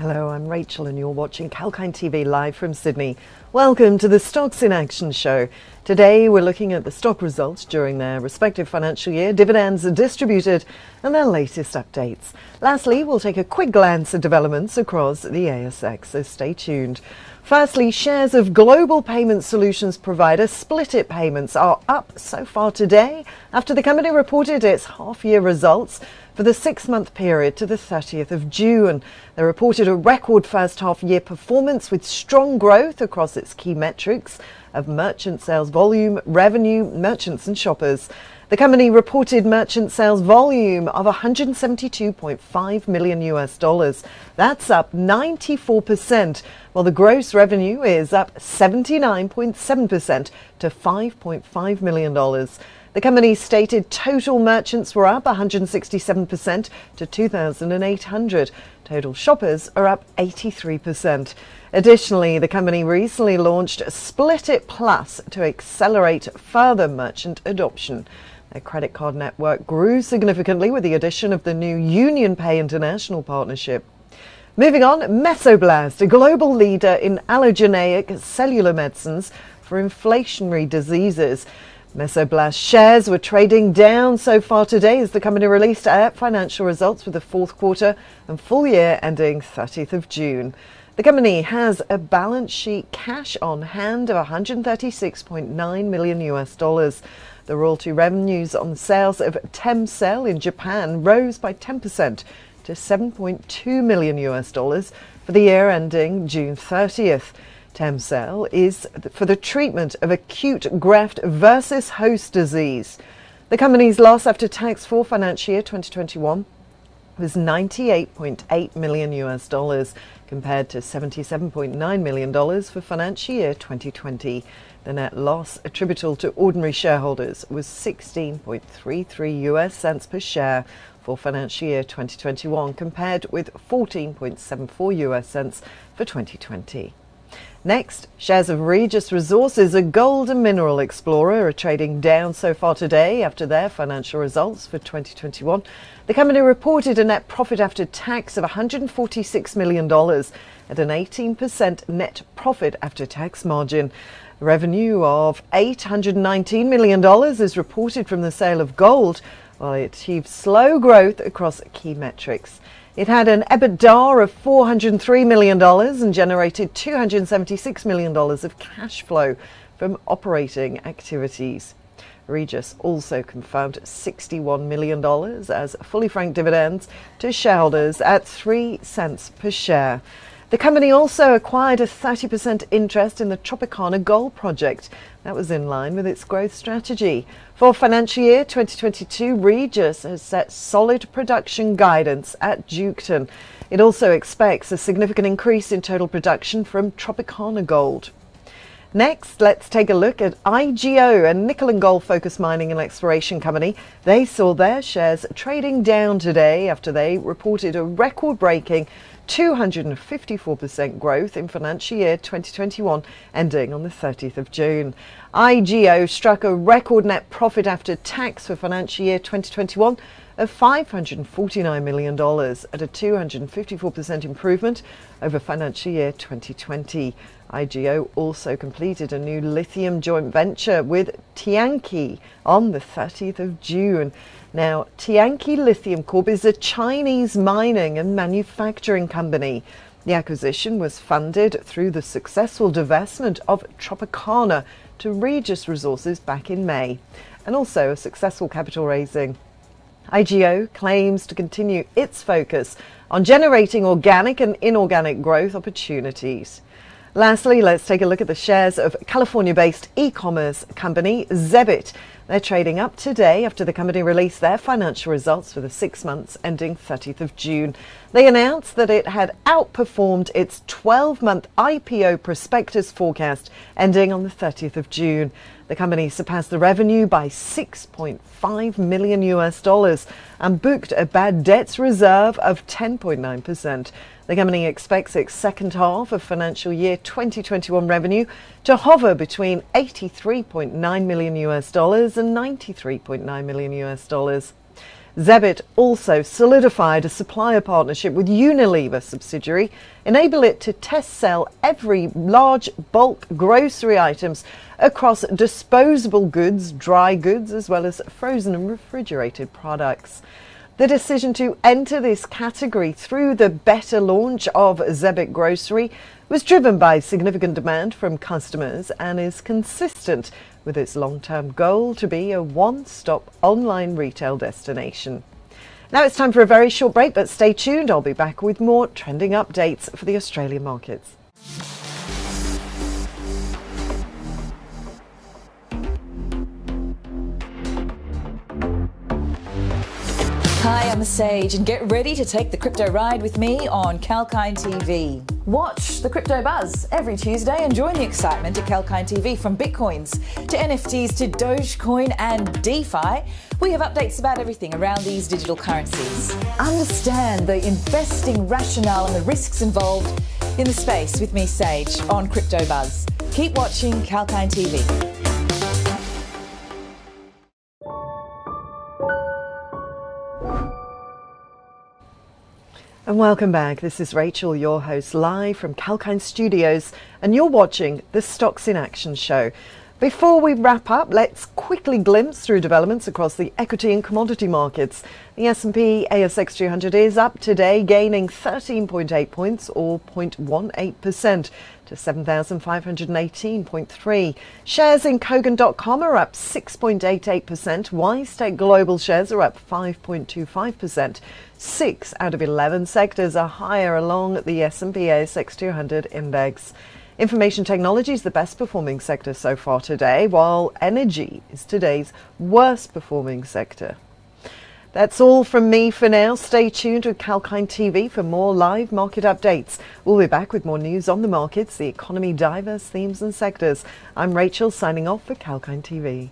Hello, I'm Rachel and you're watching Kalkine TV live from Sydney. Welcome to the Stocks in Action show. Today we're looking at the stock results during their respective financial year, dividends are distributed and their latest updates. Lastly, we'll take a quick glance at developments across the ASX, so stay tuned. Firstly, shares of global payment solutions provider Splitit Payments are up so far today after the company reported its half-year results for the six-month period to the 30th of June. They reported a record first half-year performance with strong growth across its key metrics of merchant sales volume, revenue, merchants and shoppers. The company reported merchant sales volume of $172.5 million. That's up 94%, while the gross revenue is up 79.7% to $5.5 million. The company stated total merchants were up 167% to 2,800. Total shoppers are up 83%. Additionally, the company recently launched Splitit Plus to accelerate further merchant adoption. Their credit card network grew significantly with the addition of the new UnionPay International partnership. Moving on, Mesoblast, a global leader in allogeneic cellular medicines for inflationary diseases. Mesoblast shares were trading down so far today as the company released financial results for the fourth quarter and full year ending 30th of June. The company has a balance sheet cash on hand of $136.9 million. The royalty revenues on the sales of Temcell in Japan rose by 10% to $7.2 million for the year ending June 30th. Temcell is for the treatment of acute graft versus host disease. The company's loss after tax for financial year 2021 was $98.8 million compared to $77.9 million for financial year 2020. The net loss attributable to ordinary shareholders was $16.33 per share for financial year 2021 compared with $14.74 for 2020. Next, shares of Regis Resources, a gold and mineral explorer, are trading down so far today after their financial results for 2021. The company reported a net profit after tax of $146 million at an 18% net profit after tax margin. Revenue of $819 million is reported from the sale of gold, while it achieved slow growth across key metrics. It had an EBITDA of $403 million and generated $276 million of cash flow from operating activities. Regis also confirmed $61 million as fully franked dividends to shareholders at 3 cents per share. The company also acquired a 30% interest in the Tropicana Gold project. That was in line with its growth strategy. For financial year 2022, Regis has set solid production guidance at Duketon. It also expects a significant increase in total production from Tropicana Gold. Next, let's take a look at IGO, a nickel and gold-focused mining and exploration company. They saw their shares trading down today after they reported a record-breaking 254% growth in financial year 2021, ending on the 30th of June. IGO struck a record net profit after tax for financial year 2021 of $549 million at a 254% improvement over financial year 2020. IGO also completed a new lithium joint venture with Tianqi on the 30th of June. Now, Tianqi Lithium Corp is a Chinese mining and manufacturing company. The acquisition was funded through the successful divestment of Tropicana to Regis Resources back in May, and also a successful capital raising. IGO claims to continue its focus on generating organic and inorganic growth opportunities. Lastly, let's take a look at the shares of California-based e-commerce company Zebit. They're trading up today after the company released their financial results for the 6 months ending 30th of June. They announced that it had outperformed its 12-month IPO prospectus forecast ending on the 30th of June. The company surpassed the revenue by $6.5 million and booked a bad debts reserve of 10.9%. The company expects its second half of financial year 2021 revenue to hover between $83.9 million and $93.9 million. Zebit also solidified a supplier partnership with Unilever subsidiary, enable it to test sell every large bulk grocery items across disposable goods, dry goods, as well as frozen and refrigerated products. The decision to enter this category through the beta launch of Zebit Grocery was driven by significant demand from customers and is consistent with its long-term goal to be a one-stop online retail destination. Now it's time for a very short break, but stay tuned. I'll be back with more trending updates for the Australian markets. Hi, I'm Sage, and get ready to take the crypto ride with me on Kalkine TV. Watch the crypto buzz every Tuesday and join the excitement at Kalkine TV. From bitcoins to NFTs to Dogecoin and DeFi, we have updates about everything around these digital currencies. Understand the investing rationale and the risks involved in the space with me, Sage, on Crypto Buzz. Keep watching Kalkine TV. And welcome back. This is Rachel, your host, live from Kalkine Studios, and you're watching the Stocks in Action show. Before we wrap up, let's quickly glimpse through developments across the equity and commodity markets. The S&P ASX 200 is up today, gaining 13.8 points or 0.18% to 7,518.3. Shares in Kogan.com are up 6.88%. WiseTech Global shares are up 5.25%. 6 out of 11 sectors are higher along the S&P ASX 200 index. Information technology is the best performing sector so far today, while energy is today's worst performing sector. That's all from me for now. Stay tuned with Kalkine TV for more live market updates. We'll be back with more news on the markets, the economy, diverse themes and sectors. I'm Rachel, signing off for Kalkine TV.